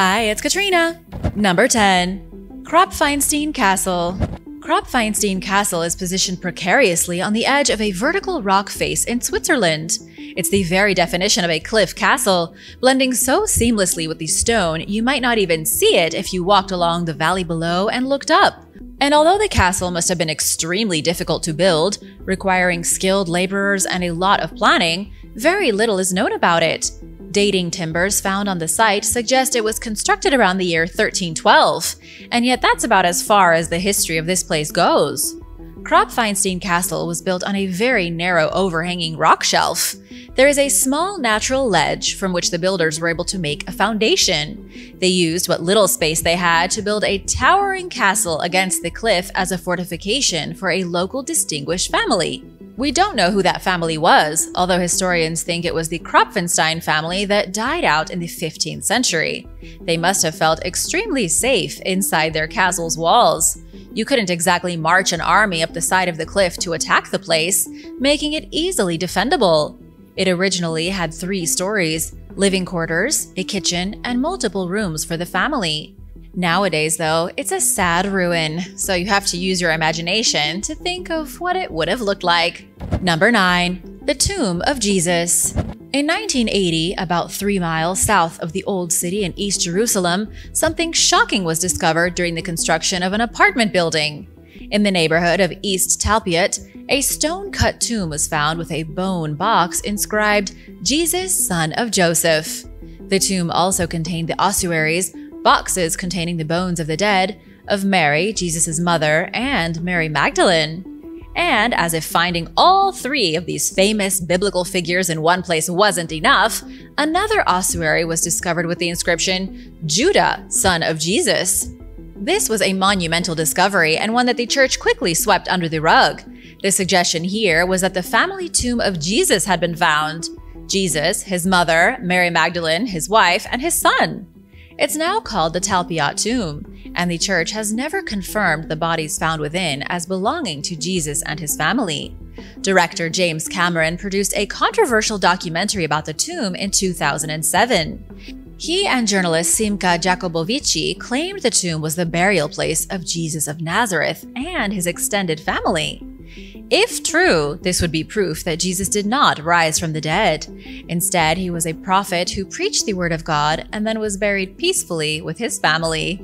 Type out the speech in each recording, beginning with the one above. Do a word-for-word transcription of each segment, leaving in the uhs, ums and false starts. Hi, it's Katrina! Number ten. Kropfeinstein Castle. Kropfeinstein Castle is positioned precariously on the edge of a vertical rock face in Switzerland. It's the very definition of a cliff castle, blending so seamlessly with the stone you might not even see it if you walked along the valley below and looked up. And although the castle must have been extremely difficult to build, requiring skilled laborers and a lot of planning, very little is known about it. Dating timbers found on the site suggest it was constructed around the year thirteen twelve, and yet that's about as far as the history of this place goes. Kropfeinstein Castle was built on a very narrow overhanging rock shelf. There is a small natural ledge from which the builders were able to make a foundation. They used what little space they had to build a towering castle against the cliff as a fortification for a local distinguished family. We don't know who that family was, although historians think it was the Kropfenstein family that died out in the fifteenth century. They must have felt extremely safe inside their castle's walls. You couldn't exactly march an army up the side of the cliff to attack the place, making it easily defendable. It originally had three stories, living quarters, a kitchen, and multiple rooms for the family. Nowadays, though, it's a sad ruin, so you have to use your imagination to think of what it would have looked like. Number nine. The Tomb of Jesus. In nineteen eighty, about three miles south of the Old City in East Jerusalem, something shocking was discovered during the construction of an apartment building. In the neighborhood of East Talpiot, a stone-cut tomb was found with a bone box inscribed, Jesus, son of Joseph. The tomb also contained the ossuaries, boxes containing the bones of the dead, of Mary, Jesus' mother, and Mary Magdalene. And as if finding all three of these famous biblical figures in one place wasn't enough, another ossuary was discovered with the inscription, Judah, son of Jesus. This was a monumental discovery and one that the church quickly swept under the rug. The suggestion here was that the family tomb of Jesus had been found. Jesus, his mother, Mary Magdalene, his wife, and his son. It's now called the Talpiot tomb, and the church has never confirmed the bodies found within as belonging to Jesus and his family. Director James Cameron produced a controversial documentary about the tomb in two thousand seven. He and journalist Simka Jacobovici claimed the tomb was the burial place of Jesus of Nazareth and his extended family. If true, this would be proof that Jesus did not rise from the dead. Instead, he was a prophet who preached the word of God and then was buried peacefully with his family.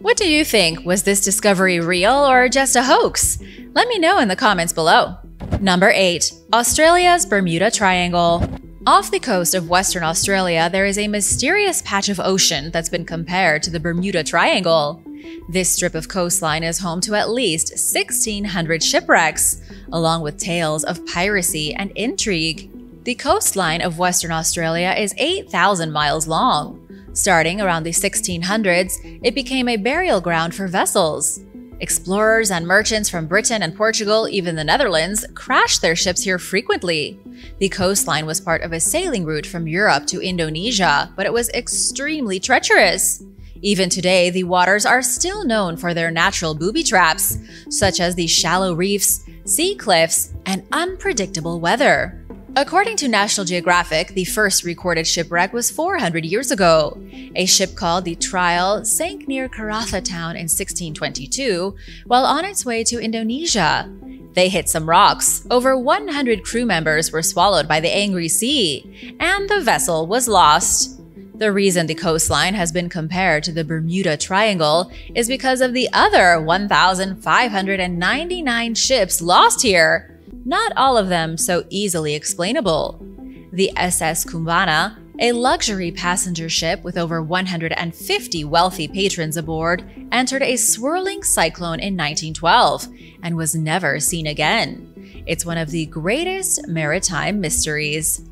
What do you think? Was this discovery real or just a hoax? Let me know in the comments below. Number eight. Australia's Bermuda Triangle. Off the coast of Western Australia, there is a mysterious patch of ocean that's been compared to the Bermuda Triangle. This strip of coastline is home to at least sixteen hundred shipwrecks, along with tales of piracy and intrigue. The coastline of Western Australia is eight thousand miles long. Starting around the sixteen hundreds, it became a burial ground for vessels. Explorers and merchants from Britain and Portugal, even the Netherlands, crashed their ships here frequently. The coastline was part of a sailing route from Europe to Indonesia, but it was extremely treacherous. Even today, the waters are still known for their natural booby traps, such as the shallow reefs, sea cliffs, and unpredictable weather. According to National Geographic, the first recorded shipwreck was four hundred years ago. A ship called the Trial sank near Karatha town in sixteen twenty-two while on its way to Indonesia. They hit some rocks, over one hundred crew members were swallowed by the angry sea, and the vessel was lost. The reason the coastline has been compared to the Bermuda Triangle is because of the other one thousand five hundred ninety-nine ships lost here, not all of them so easily explainable. The S S Kumbana, a luxury passenger ship with over one hundred fifty wealthy patrons aboard, entered a swirling cyclone in nineteen twelve and was never seen again. It's one of the greatest maritime mysteries.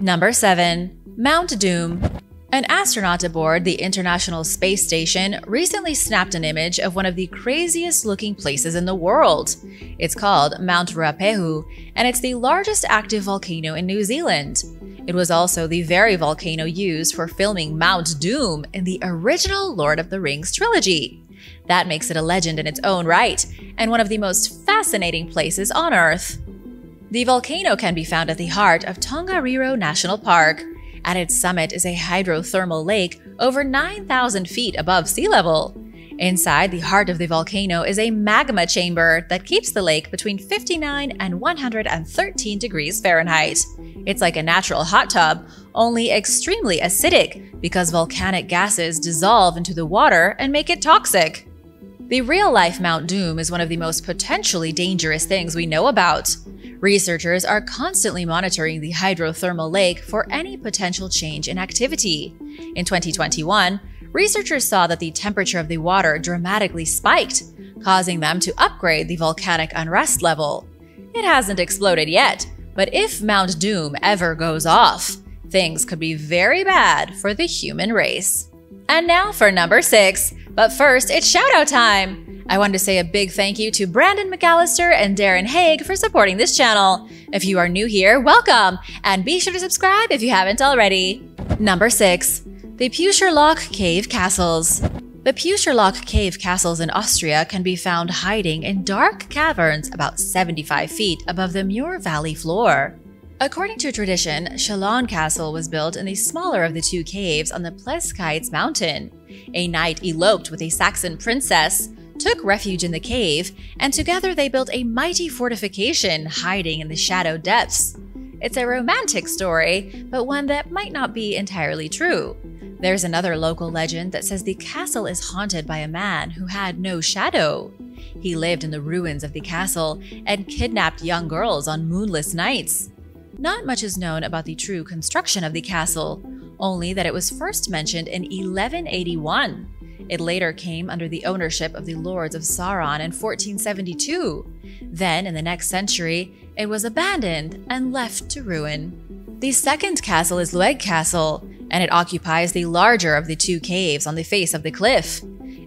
Number seven. Mount Doom. An astronaut aboard the International Space Station recently snapped an image of one of the craziest-looking places in the world. It's called Mount Ruapehu, and it's the largest active volcano in New Zealand. It was also the very volcano used for filming Mount Doom in the original Lord of the Rings trilogy. That makes it a legend in its own right, and one of the most fascinating places on Earth. The volcano can be found at the heart of Tongariro National Park. At its summit is a hydrothermal lake over nine thousand feet above sea level. Inside the heart of the volcano is a magma chamber that keeps the lake between fifty-nine and one hundred thirteen degrees Fahrenheit. It's like a natural hot tub, only extremely acidic because volcanic gases dissolve into the water and make it toxic. The real-life Mount Doom is one of the most potentially dangerous things we know about. Researchers are constantly monitoring the hydrothermal lake for any potential change in activity. In twenty twenty-one, researchers saw that the temperature of the water dramatically spiked, causing them to upgrade the volcanic unrest level. It hasn't exploded yet, but if Mount Doom ever goes off, things could be very bad for the human race. And now for number six. But first, it's shout-out time! I want to say a big thank you to Brandon McAllister and Darren Haig for supporting this channel. If you are new here, welcome! And be sure to subscribe if you haven't already! Number six. The Puscherloch Cave Castles. The Puscherloch Cave Castles in Austria can be found hiding in dark caverns about seventy-five feet above the Mur Valley floor. According to tradition, Chalon Castle was built in the smaller of the two caves on the Pleskites mountain. A knight eloped with a Saxon princess, took refuge in the cave, and together they built a mighty fortification hiding in the shadow depths. It's a romantic story, but one that might not be entirely true. There's another local legend that says the castle is haunted by a man who had no shadow. He lived in the ruins of the castle and kidnapped young girls on moonless nights. Not much is known about the true construction of the castle, only that it was first mentioned in eleven eighty-one. It later came under the ownership of the Lords of Sauron in fourteen seventy-two. Then, in the next century, it was abandoned and left to ruin. The second castle is Lueg Castle, and it occupies the larger of the two caves on the face of the cliff.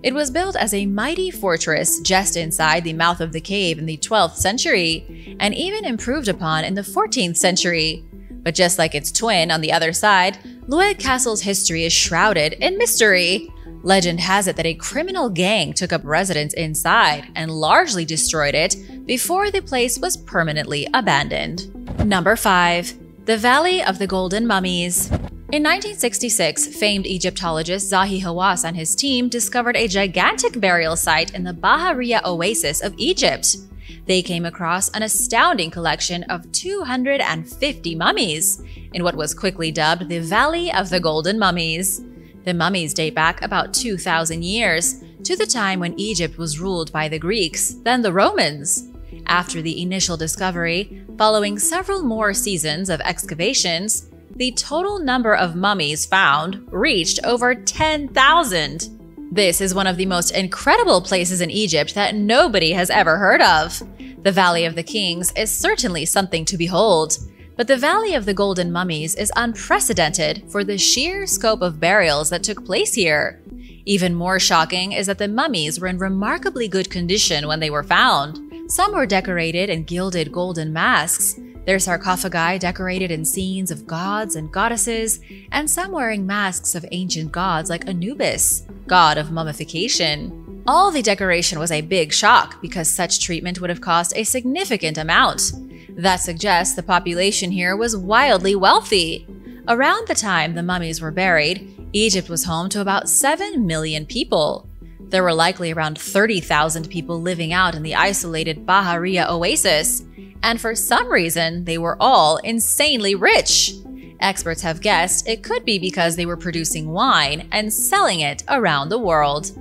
It was built as a mighty fortress just inside the mouth of the cave in the twelfth century, and even improved upon in the fourteenth century. But just like its twin on the other side, Lueg Castle's history is shrouded in mystery. Legend has it that a criminal gang took up residence inside and largely destroyed it before the place was permanently abandoned. Number five. The Valley of the Golden Mummies. In nineteen sixty-six, famed Egyptologist Zahi Hawass and his team discovered a gigantic burial site in the Bahariya oasis of Egypt. They came across an astounding collection of two hundred fifty mummies in what was quickly dubbed the Valley of the Golden Mummies. The mummies date back about two thousand years, to the time when Egypt was ruled by the Greeks, then the Romans. After the initial discovery, following several more seasons of excavations, the total number of mummies found reached over ten thousand. This is one of the most incredible places in Egypt that nobody has ever heard of. The Valley of the Kings is certainly something to behold, but the Valley of the Golden Mummies is unprecedented for the sheer scope of burials that took place here. Even more shocking is that the mummies were in remarkably good condition when they were found. Some were decorated in gilded golden masks, their sarcophagi decorated in scenes of gods and goddesses, and some wearing masks of ancient gods like Anubis, god of mummification. All the decoration was a big shock because such treatment would have cost a significant amount. That suggests the population here was wildly wealthy. Around the time the mummies were buried, Egypt was home to about seven million people. There were likely around thirty thousand people living out in the isolated Bahariya oasis, and for some reason, they were all insanely rich. Experts have guessed it could be because they were producing wine and selling it around the world.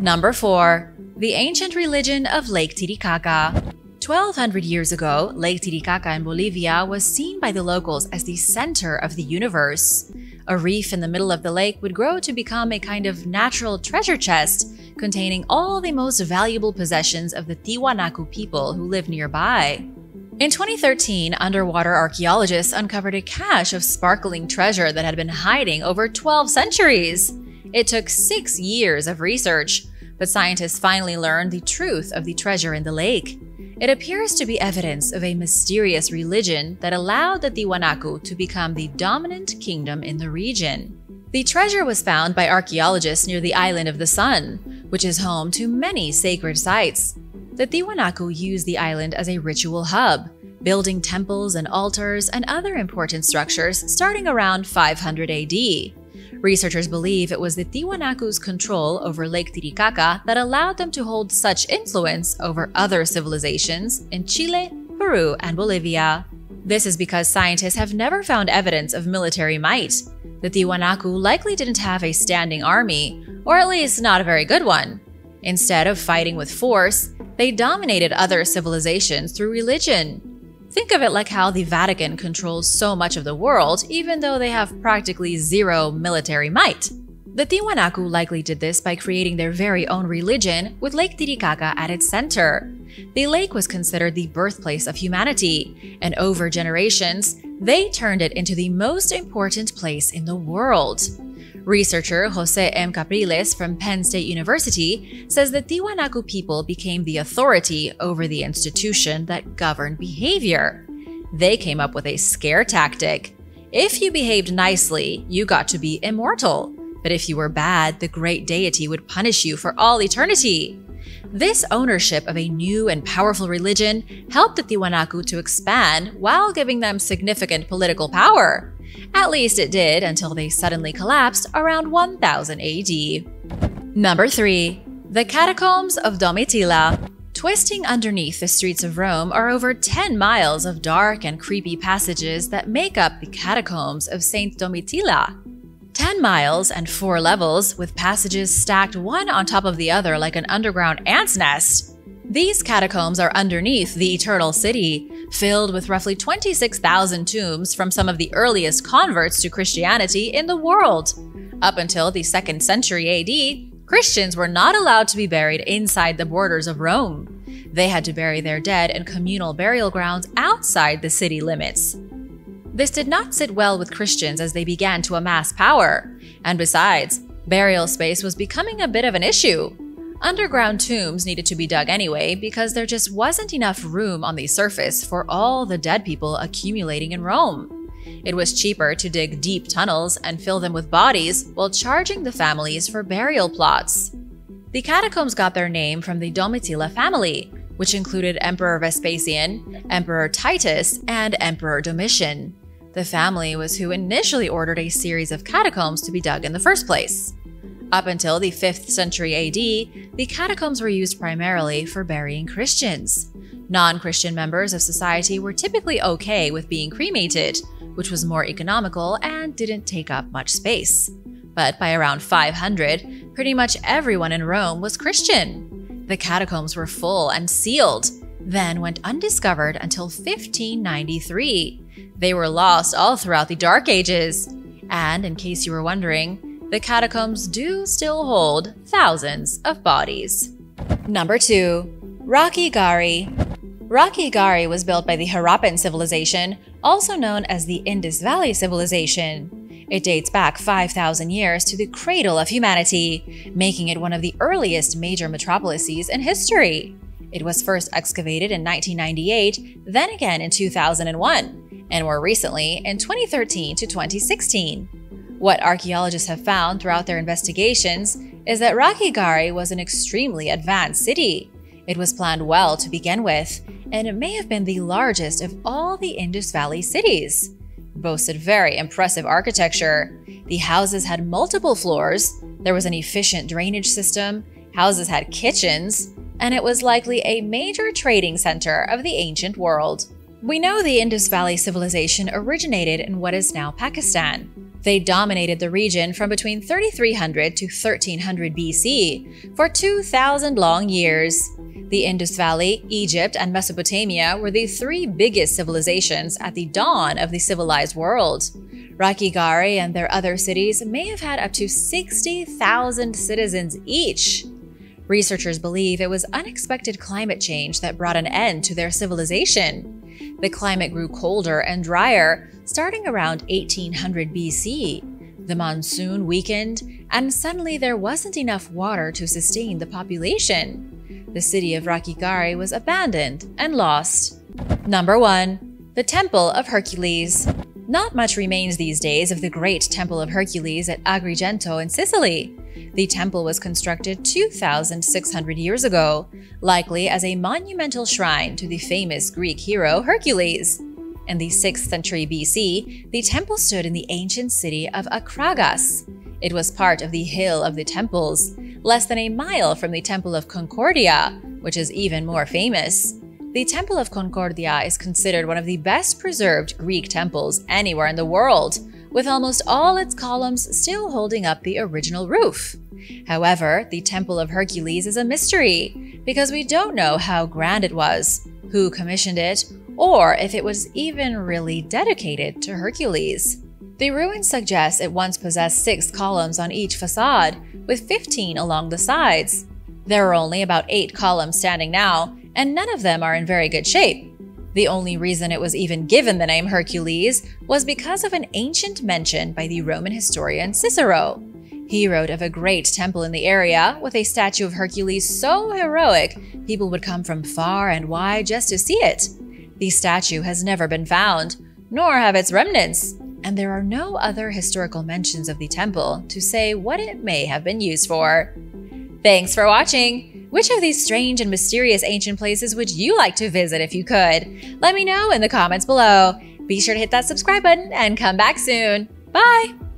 Number four. The ancient religion of Lake Titicaca. twelve hundred years ago, Lake Titicaca in Bolivia was seen by the locals as the center of the universe. A reef in the middle of the lake would grow to become a kind of natural treasure chest containing all the most valuable possessions of the Tiwanaku people who live nearby. In twenty thirteen, underwater archaeologists uncovered a cache of sparkling treasure that had been hiding over twelve centuries. It took six years of research, but scientists finally learned the truth of the treasure in the lake. It appears to be evidence of a mysterious religion that allowed the Tiwanaku to become the dominant kingdom in the region. The treasure was found by archaeologists near the Island of the Sun, which is home to many sacred sites. The Tiwanaku used the island as a ritual hub, building temples and altars and other important structures starting around five hundred A D. Researchers believe it was the Tiwanaku's control over Lake Titicaca that allowed them to hold such influence over other civilizations in Chile, Peru, and Bolivia. This is because scientists have never found evidence of military might. The Tiwanaku likely didn't have a standing army, or at least not a very good one. Instead of fighting with force, they dominated other civilizations through religion. Think of it like how the Vatican controls so much of the world, even though they have practically zero military might. The Tiwanaku likely did this by creating their very own religion, with Lake Titicaca at its center. The lake was considered the birthplace of humanity, and over generations, they turned it into the most important place in the world. Researcher Jose M. Capriles from Penn State University says the Tiwanaku people became the authority over the institution that governed behavior. They came up with a scare tactic. If you behaved nicely, you got to be immortal. But if you were bad, the great deity would punish you for all eternity. This ownership of a new and powerful religion helped the Tiwanaku to expand while giving them significant political power. At least it did until they suddenly collapsed around one thousand A D. Number three. The Catacombs of Domitilla. Twisting underneath the streets of Rome are over ten miles of dark and creepy passages that make up the Catacombs of Saint Domitilla. ten miles and four levels, with passages stacked one on top of the other like an underground ant's nest. These catacombs are underneath the Eternal City, filled with roughly twenty-six thousand tombs from some of the earliest converts to Christianity in the world. Up until the second century A D, Christians were not allowed to be buried inside the borders of Rome. They had to bury their dead in communal burial grounds outside the city limits. This did not sit well with Christians as they began to amass power. And besides, burial space was becoming a bit of an issue. Underground tombs needed to be dug anyway because there just wasn't enough room on the surface for all the dead people accumulating in Rome. It was cheaper to dig deep tunnels and fill them with bodies while charging the families for burial plots. The catacombs got their name from the Domitilla family, which included Emperor Vespasian, Emperor Titus, and Emperor Domitian. The family was who initially ordered a series of catacombs to be dug in the first place. Up until the fifth century A D, the catacombs were used primarily for burying Christians. Non-Christian members of society were typically okay with being cremated, which was more economical and didn't take up much space. But by around five hundred, pretty much everyone in Rome was Christian. The catacombs were full and sealed, then went undiscovered until fifteen ninety-three. They were lost all throughout the Dark Ages. And in case you were wondering, the catacombs do still hold thousands of bodies. Number two. Rakhigarhi. Rakhigarhi was built by the Harappan civilization, also known as the Indus Valley civilization. It dates back five thousand years to the cradle of humanity, making it one of the earliest major metropolises in history. It was first excavated in nineteen ninety-eight, then again in two thousand one, and more recently in twenty thirteen to twenty sixteen. What archaeologists have found throughout their investigations is that Rakhigarhi was an extremely advanced city. It was planned well to begin with, and it may have been the largest of all the Indus Valley cities. It boasted very impressive architecture. The houses had multiple floors, there was an efficient drainage system, houses had kitchens, and it was likely a major trading center of the ancient world. We know the Indus Valley civilization originated in what is now Pakistan. They dominated the region from between thirty-three hundred to thirteen hundred B C for two thousand long years. The Indus Valley, Egypt, and Mesopotamia were the three biggest civilizations at the dawn of the civilized world. Rakhigarhi and their other cities may have had up to sixty thousand citizens each. Researchers believe it was unexpected climate change that brought an end to their civilization. The climate grew colder and drier, starting around eighteen hundred B C. The monsoon weakened, and suddenly there wasn't enough water to sustain the population. The city of Rakhigarhi was abandoned and lost. Number one. The Temple of Hercules. Not much remains these days of the great Temple of Hercules at Agrigento in Sicily. The temple was constructed two thousand six hundred years ago, likely as a monumental shrine to the famous Greek hero Hercules. In the sixth century B C, the temple stood in the ancient city of Acragas. It was part of the Hill of the Temples, less than a mile from the Temple of Concordia, which is even more famous. The Temple of Concordia is considered one of the best-preserved Greek temples anywhere in the world, with almost all its columns still holding up the original roof. However, the Temple of Hercules is a mystery, because we don't know how grand it was, who commissioned it, or if it was even really dedicated to Hercules. The ruins suggest it once possessed six columns on each facade, with fifteen along the sides. There are only about eight columns standing now, and none of them are in very good shape. The only reason it was even given the name Hercules was because of an ancient mention by the Roman historian Cicero. He wrote of a great temple in the area with a statue of Hercules so heroic people would come from far and wide just to see it. The statue has never been found, nor have its remnants, and there are no other historical mentions of the temple to say what it may have been used for. Thanks for watching! Which of these strange and mysterious ancient places would you like to visit if you could? Let me know in the comments below. Be sure to hit that subscribe button and come back soon. Bye!